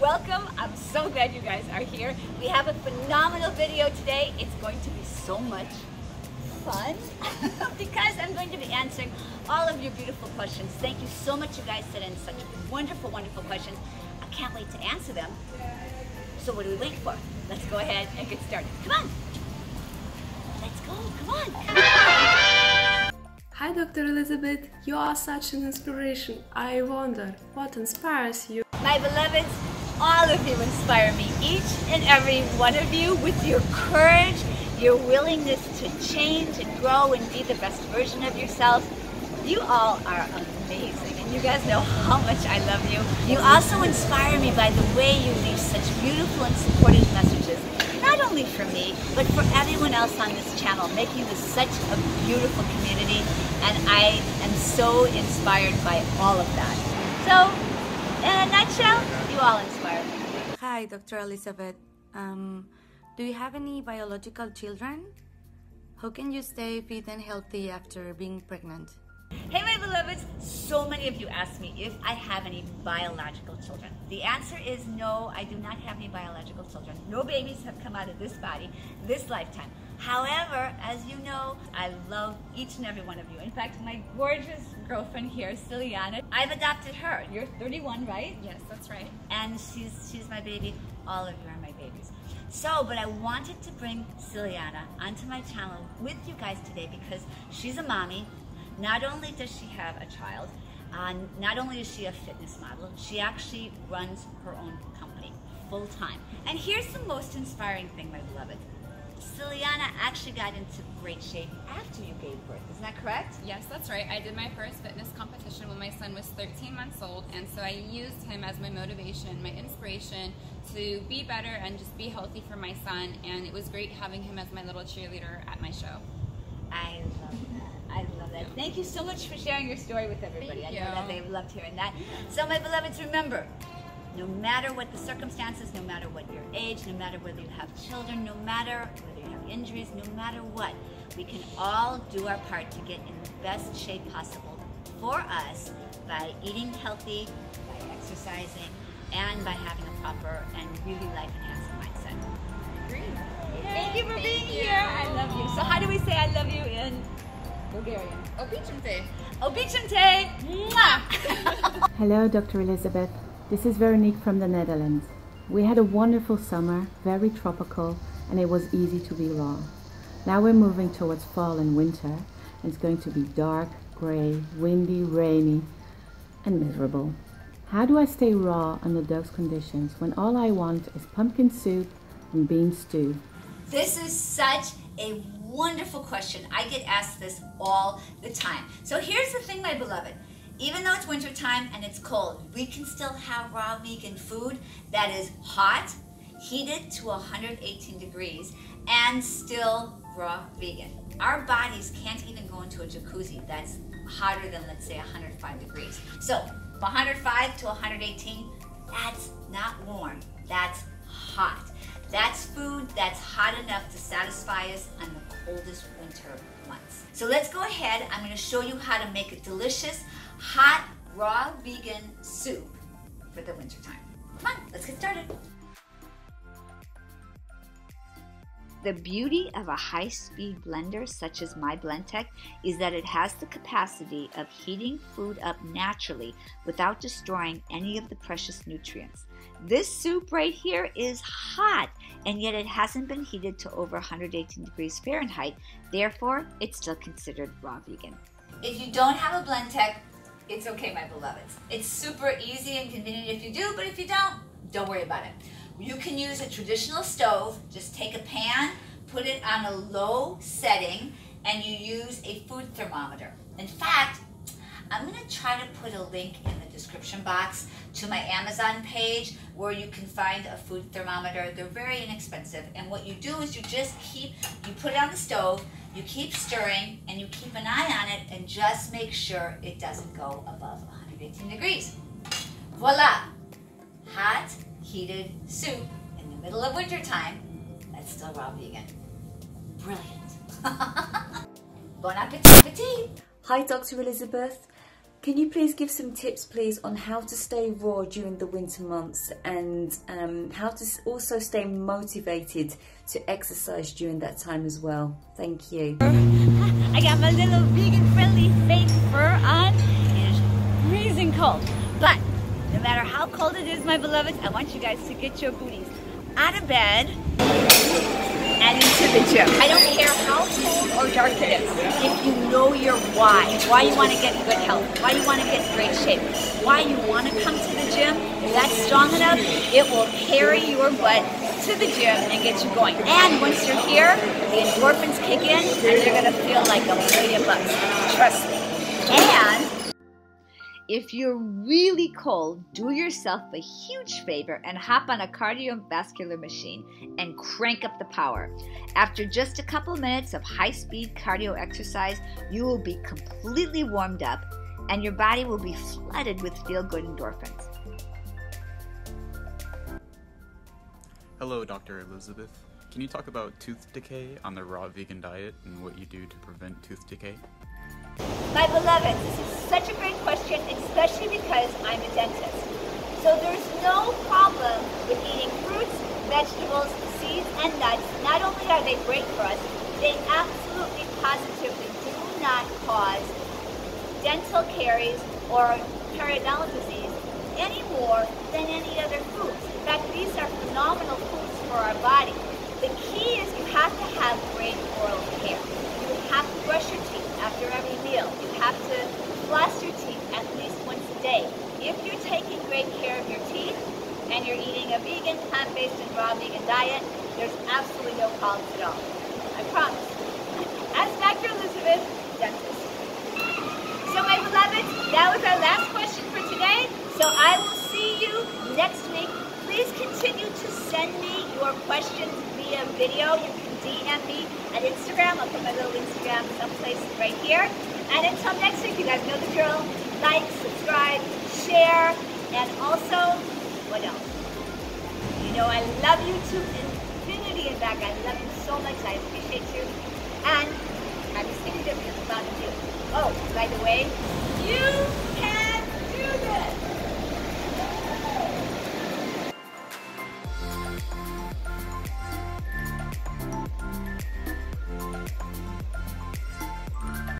Welcome, I'm so glad you guys are here. We have a phenomenal video today. It's going to be so much fun because I'm going to be answering all of your beautiful questions. Thank you so much, you guys sent in such wonderful, wonderful questions. I can't wait to answer them. So what are we waiting for? Let's go ahead and get started. Come on, let's go, come on. Hi, Dr. Elizabeth, you are such an inspiration. I wonder what inspires you? My beloveds, all of you inspire me, each and every one of you, with your courage, your willingness to change and grow and be the best version of yourself. You all are amazing, and you guys know how much I love you. You also inspire me by the way you leave such beautiful and supportive messages, not only for me, but for everyone else on this channel, making this such a beautiful community, and I am so inspired by all of that. So, in a nutshell, you all inspire me. Hi, Dr. Elizabeth. Do you have any biological children? How can you stay fit and healthy after being pregnant? Hey my beloveds, so many of you asked me if I have any biological children. The answer is no, I do not have any biological children. No babies have come out of this body this lifetime. However, as you know, I love each and every one of you. In fact, my gorgeous girlfriend here, Siliana, I've adopted her. You're 31, right? Yes, that's right. And she's my baby. All of you are my babies. So, but I wanted to bring Siliana onto my channel with you guys today because she's a mommy. Not only does she have a child, not only is she a fitness model, she actually runs her own company full time. And here's the most inspiring thing, my beloved. Siliana actually got into great shape after you gave birth, isn't that correct? Yes, that's right. I did my first fitness competition when my son was 13 months old, and so I used him as my motivation, my inspiration to be better and just be healthy for my son, and it was great having him as my little cheerleader at my show. I love that. I love that. Thank you so much for sharing your story with everybody. I know that they've loved hearing that. So my beloveds, remember, no matter what the circumstances, no matter what your age, no matter whether you have children, no matter whether you have injuries, no matter what, we can all do our part to get in the best shape possible for us by eating healthy, by exercising, and by having a proper and really life-enhancing mindset. I agree. Yay. Thank you for being here. I love you. So how do we say I love you in Bulgarian? Obichinte. Obichinte. Hello, Dr. Elizabeth. This is Veronique from the Netherlands. We had a wonderful summer, very tropical, and it was easy to be raw. Now we're moving towards fall and winter, and it's going to be dark, gray, windy, rainy, and miserable. How do I stay raw under those conditions when all I want is pumpkin soup and bean stew? This is such a wonderful question. I get asked this all the time. So here's the thing, my beloved. Even though it's winter time and it's cold, we can still have raw vegan food that is hot, heated to 118 degrees, and still raw vegan. Our bodies can't even go into a jacuzzi that's hotter than, let's say, 105 degrees. So, 105 to 118, that's not warm, that's hot. That's food that's hot enough to satisfy us on the coldest winter months. So let's go ahead, I'm gonna show you how to make a delicious, hot, raw vegan soup for the winter time. Come on, let's get started. The beauty of a high-speed blender such as my Blendtec is that it has the capacity of heating food up naturally without destroying any of the precious nutrients. This soup right here is hot, and yet it hasn't been heated to over 118 degrees Fahrenheit, therefore it's still considered raw vegan. If you don't have a Blendtec, it's okay, my beloveds. It's super easy and convenient if you do, but if you don't worry about it. You can use a traditional stove. Just take a pan, put it on a low setting, and you use a food thermometer. In fact, I'm gonna try to put a link in the description box to my Amazon page where you can find a food thermometer. They're very inexpensive, and what you do is you just you put it on the stove, you keep stirring, and you keep an eye on it, and just make sure it doesn't go above 118 degrees. Voila, hot, heated soup in the middle of winter time that's still raw vegan. Brilliant. Bon appetit. Hi, Dr. Elizabeth. Can you please give some tips, please, on how to stay raw during the winter months and how to also stay motivated to exercise during that time as well? Thank you. I got my little vegan-friendly fake fur on. It is freezing cold, but no matter how cold it is, my beloveds, I want you guys to get your booties out of bed and into the gym. I don't care how cold or dark it is. If you know your why you want to get good health, why you want to get in great shape, why you want to come to the gym, if that's strong enough, it will carry your butt to the gym and get you going. And once you're here, the endorphins kick in and you're going to feel like $1,000,000. Trust me. And if you're really cold, do yourself a huge favor and hop on a cardiovascular machine and crank up the power. After just a couple minutes of high-speed cardio exercise, you will be completely warmed up and your body will be flooded with feel-good endorphins. Hello, Dr. Elizabeth. Can you talk about tooth decay on the raw vegan diet and what you do to prevent tooth decay? My beloved, this is such a great question, especially because I'm a dentist. So there's no problem with eating fruits, vegetables, seeds, and nuts. Not only are they great for us, they absolutely positively do not cause dental caries or periodontal disease any more than any other foods. In fact, these are phenomenal foods for our body. The key is you have to have great oral care. You have to brush your teeth after every meal. You have to floss your teeth at least once a day. If you're taking great care of your teeth and you're eating a vegan, plant-based, and raw vegan diet, there's absolutely no problems at all. I promise. Ask Dr. Elizabeth, dentist. So my beloveds, that was our last question for today. So I will see you next week. Please continue to send me your questions via video. You can DM me at Instagram. I'll put my little Instagram someplace right here. And until next week, you guys know the drill. Like, subscribe, share, and also, what else? You know I love you to infinity and back. I love you so much. I appreciate you. And I'm just thinking different about you. Oh, by the way, you